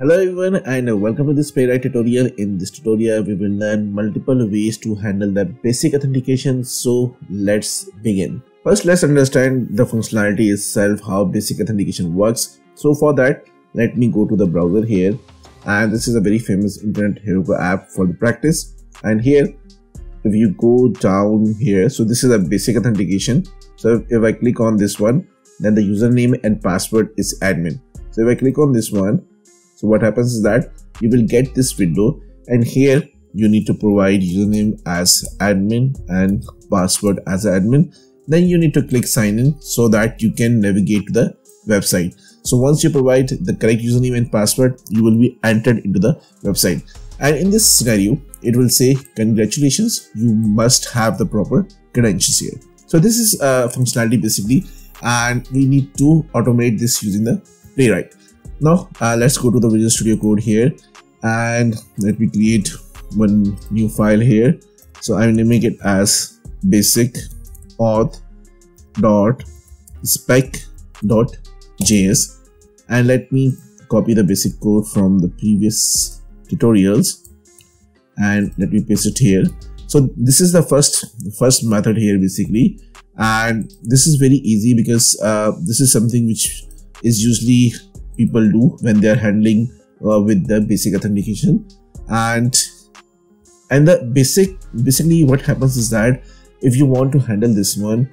Hello everyone and welcome to this Playwright tutorial. In this tutorial we will learn multiple ways to handle the basic authentication. So let's begin. First, let's understand the functionality itself, how basic authentication works. So for that, let me go to the browser here, and this is a very famous internet Heroku app for the practice. And here if you go down here, so this is a basic authentication. So if I click on this one, then the username and password is admin. So if I click on this one, so what happens is that you will get this window, and here you need to provide username as admin and password as admin. Then you need to click sign in so that you can navigate to the website. So once you provide the correct username and password, you will be entered into the website. And in this scenario, it will say congratulations, you must have the proper credentials here. So this is functionality basically, and we need to automate this using the Playwright. Now let's go to the Visual Studio Code here, and let me create one new file here. So I will name it as basic auth.spec.js, and let me copy the basic code from the previous tutorials and let me paste it here. So this is the first method here basically, and this is very easy because this is something which is usually people do when they are handling with the basic authentication. And the basically what happens is that if you want to handle this one,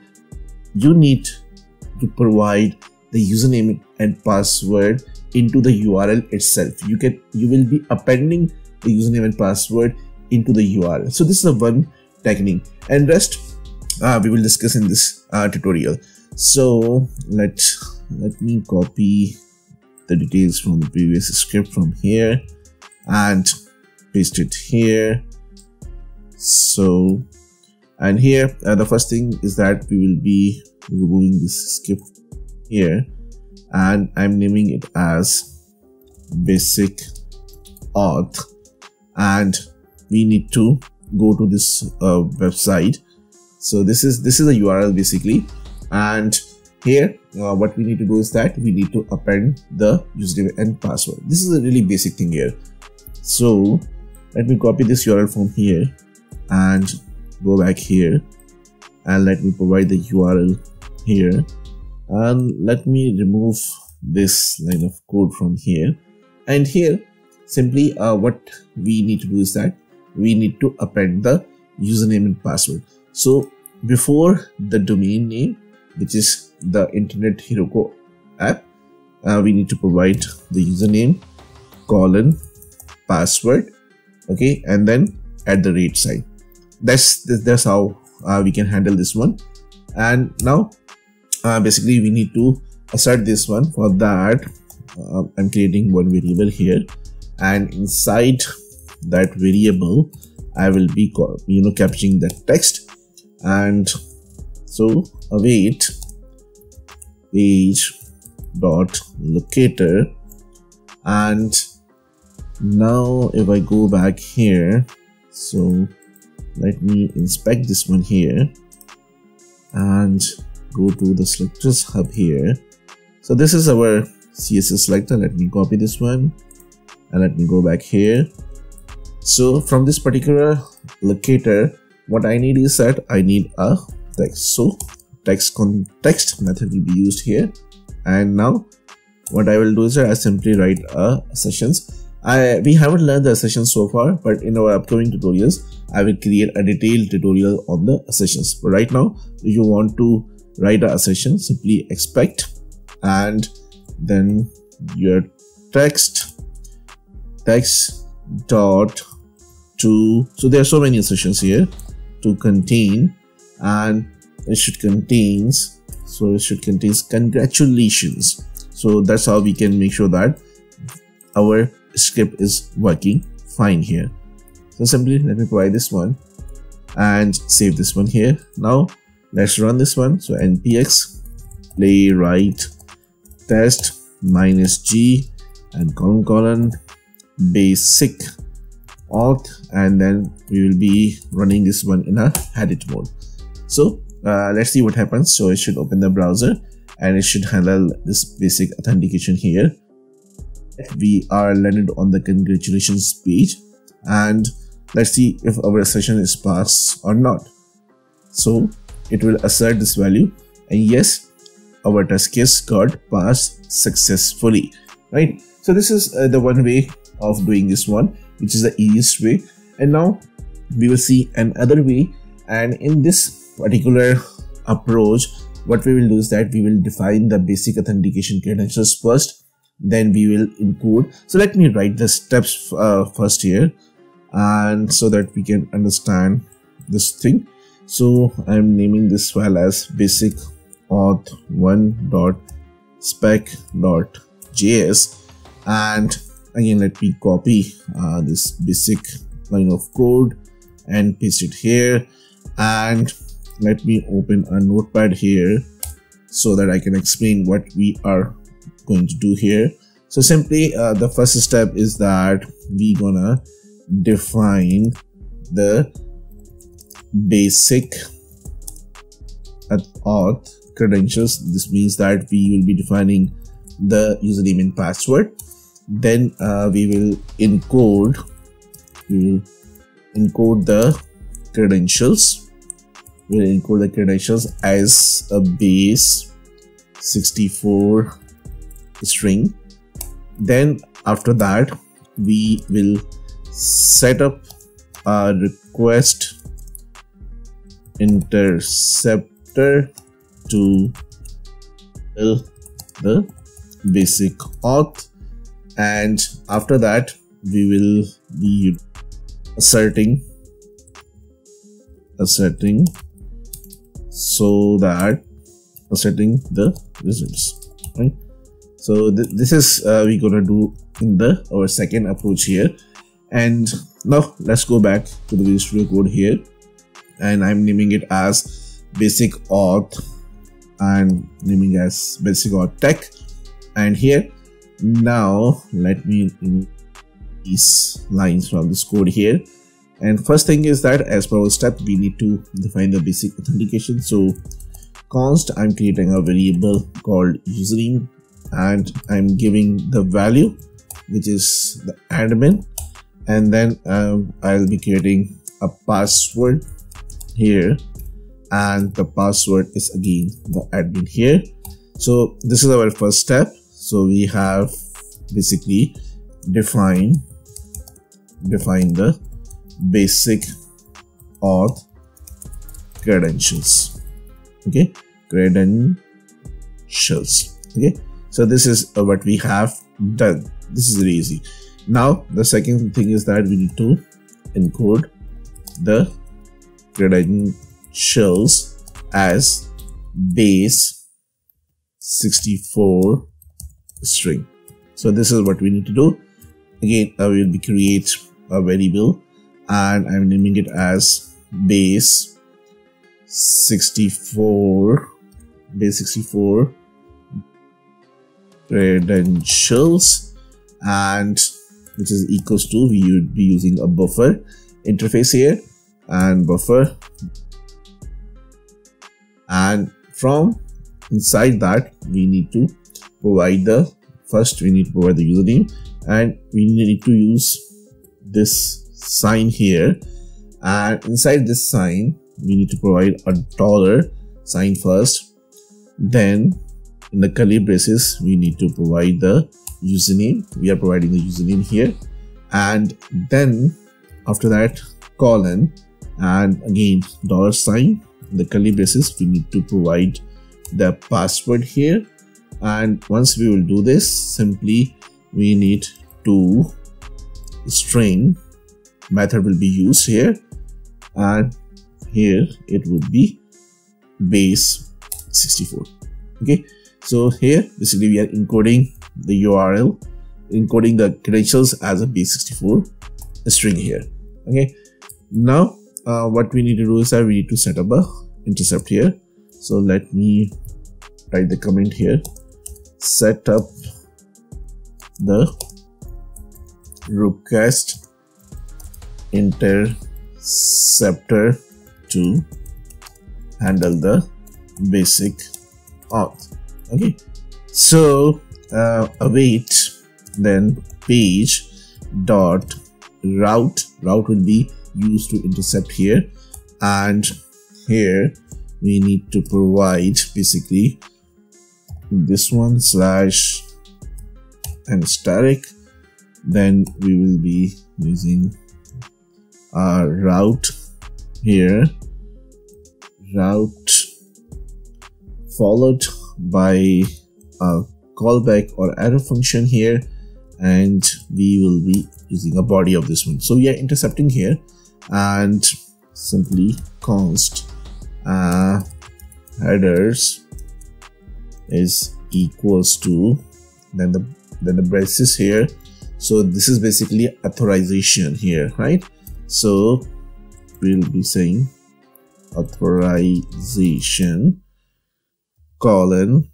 you need to provide the username and password into the URL itself. You will be appending the username and password into the URL. So this is the one technique, and rest we will discuss in this tutorial. So let me copy the details from the previous script from here and paste it here. So and here the first thing is that we will be removing this script here, and I'm naming it as basic auth, and we need to go to this website. So this is a URL basically, and here what we need to do is that we need to append the username and password. This is a really basic thing here. So let me copy this URL from here and go back here, and let me provide the URL here, and let me remove this line of code from here. And here simply what we need to do is that we need to append the username and password. So before the domain name, which is the internet Heroku app, we need to provide the username : password, okay, and then @ sign. That's how we can handle this one. And now basically we need to assert this one. For that I'm creating one variable here, and inside that variable I will be capturing that text. And so await page.locator, and now if I go back here, so let me inspect this one here and go to the selectors hub here. So this is our CSS selector. Let me copy this one and let me go back here. So from this particular locator, what I need is that I need a text. So text context method will be used here, and now what I will do is that I simply write a assertions. We haven't learned the assertions so far, but in our upcoming tutorials I will create a detailed tutorial on the assertions. But right now if you want to write a assertion, simply expect and then your text dot to, so there are so many assertions here, to contain, and it should contain congratulations. So that's how we can make sure that our script is working fine here. So simply let me provide this one and save this one here. Now let's run this one. So npx playwright test -g and : basic auth, and then we will be running this one in a edit mode. So let's see what happens. So it should open the browser and it should handle this basic authentication here. We are landed on the congratulations page, and let's see if our session is passed or not. So it will assert this value, and yes, our test case got passed successfully, right? So this is the one way of doing this one, which is the easiest way. And now we will see another way, and in this particular approach, what we will do is that we will define the basic authentication credentials first, then we will encode. So let me write the steps first here, and so that we can understand this thing. So I'm naming this file as basic auth1.spec.js, and again let me copy this basic line of code and paste it here, and let me open a notepad here so that I can explain what we are going to do here. So simply the first step is that we gonna define the basic auth credentials. This means that we will be defining the username and password, then we will encode the credentials. We'll encode the credentials as a base 64 string. Then after that, we will set up a request interceptor to fill the basic auth, and after that we will be asserting so that asserting the results, right? So this is we gonna do in our second approach here. And now let's go back to the Visual Studio Code here, and I'm naming it as basic auth, and naming as basic auth tech. And here now let me remove these lines from this code here. And first thing is that as per our step, we need to define the basic authentication. So const, I'm creating a variable called username, and I'm giving the value, which is the admin. And then I'll be creating a password here, and the password is again the admin here. So this is our first step. So we have basically define the basic auth credentials, okay, okay. So this is what we have done. This is really easy. Now the second thing is that we need to encode the credentials as base 64 string. So this is what we need to do. Again, I will create a variable, and I'm naming it as base 64 credentials, and which is equals to, we would be using a buffer interface here, and buffer, and from inside that we need to provide the first username, and we need to use this sign here, and inside this sign we need to provide a $ sign first, then in the curly braces we need to provide the username. We are providing the username here, and then after that colon, and again $sign in the curly braces, we need to provide the password here. And once we will do this, simply we need to string method will be used here, and here it would be base 64, okay. So here basically we are encoding the URL, encoding the credentials as a base 64 string here, okay. Now what we need to do is that we need to set up a intercept here. So let me write the comment here, set up the request interceptor to handle the basic auth, okay. So await then page dot route. Route will be used to intercept here, and here we need to provide basically this one slash and static. Then we will be using our route here, route followed by a callback or arrow function here, and we will be using a body of this one. So we are intercepting here, and simply const headers is equals to then the braces here. So this is basically authorization here, right? So we'll be saying authorization colon,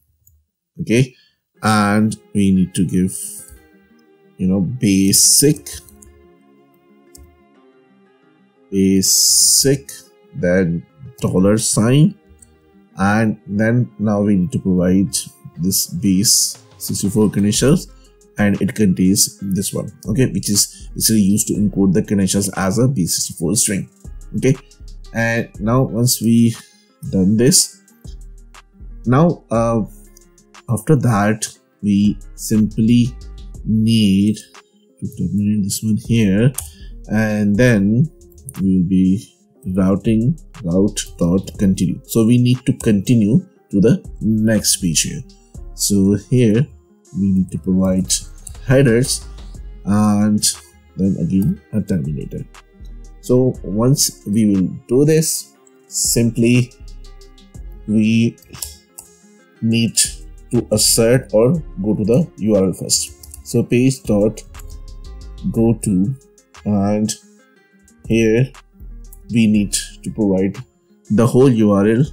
okay, and we need to give, you know, basic then dollar sign, and then now we need to provide this base 64 credentials, and it contains this one, okay, which is basically used to encode the credentials as a base 64 string, okay. And now once we done this, now after that we simply need to terminate this one here, and then we will be routing route dot continue. So we need to continue to the next page here. So here we need to provide headers and then again a terminator. So once we will do this, simply we need to assert or go to the URL first. So page dot go to, and here we need to provide the whole URL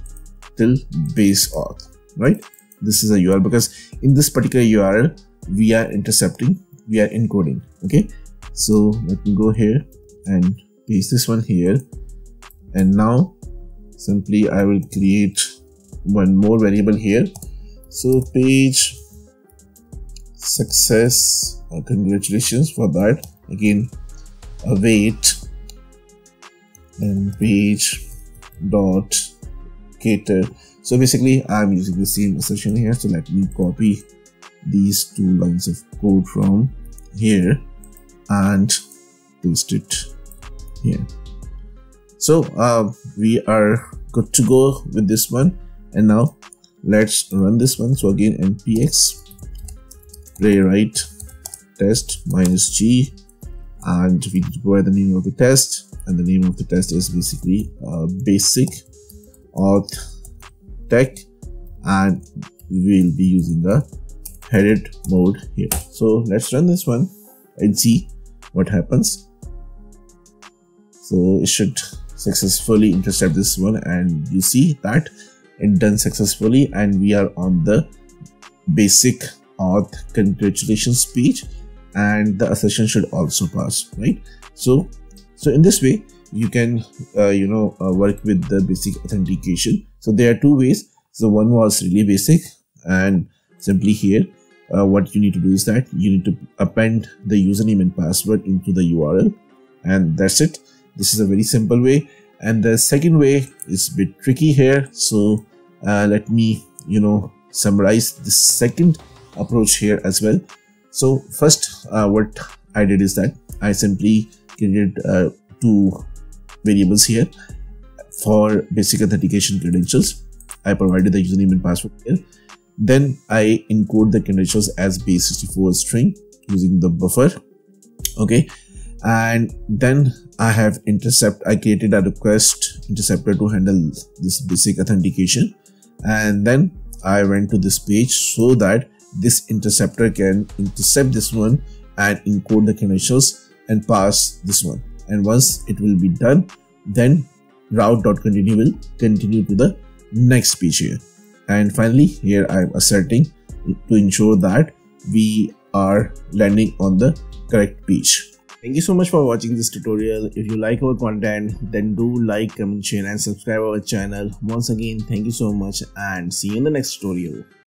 till base auth, right? This is a URL because in this particular URL we are intercepting, we are encoding, okay. So let me go here and paste this one here, and now simply I will create one more variable here. So page success or congratulations for that, again await, and page dot cater. So basically I'm using the same assertion here, so let me copy these two lines of code from here and paste it here. So we are good to go with this one, and now let's run this one. So again npx playwright test -g, and we need to provide the name of the test, and the name of the test is basically basic auth tech, and we will be using the headed mode here. So let's run this one and see what happens. So it should successfully intercept this one, and you see that it done successfully, and we are on the basic auth congratulations page, and the assertion should also pass, right? So in this way you can work with the basic authentication. So there are two ways. So one was really basic, and simply here what you need to do is that you need to append the username and password into the URL, and that's it. This is a very simple way, and the second way is a bit tricky here. So let me summarize the second approach here as well. So first what I did is that I simply created two variables here for basic authentication credentials. I provided the username and password here. Then I encode the credentials as base64 string using the buffer, okay. And then I have intercept. I created a request interceptor to handle this basic authentication, and then I went to this page so that this interceptor can intercept this one and encode the credentials and pass this one. And once it will be done, then route.continue will continue to the next page here. And finally here I'm asserting to ensure that we are landing on the correct page. Thank you so much for watching this tutorial. If you like our content, then do like, comment, share and subscribe our channel. Once again, thank you so much, and see you in the next tutorial.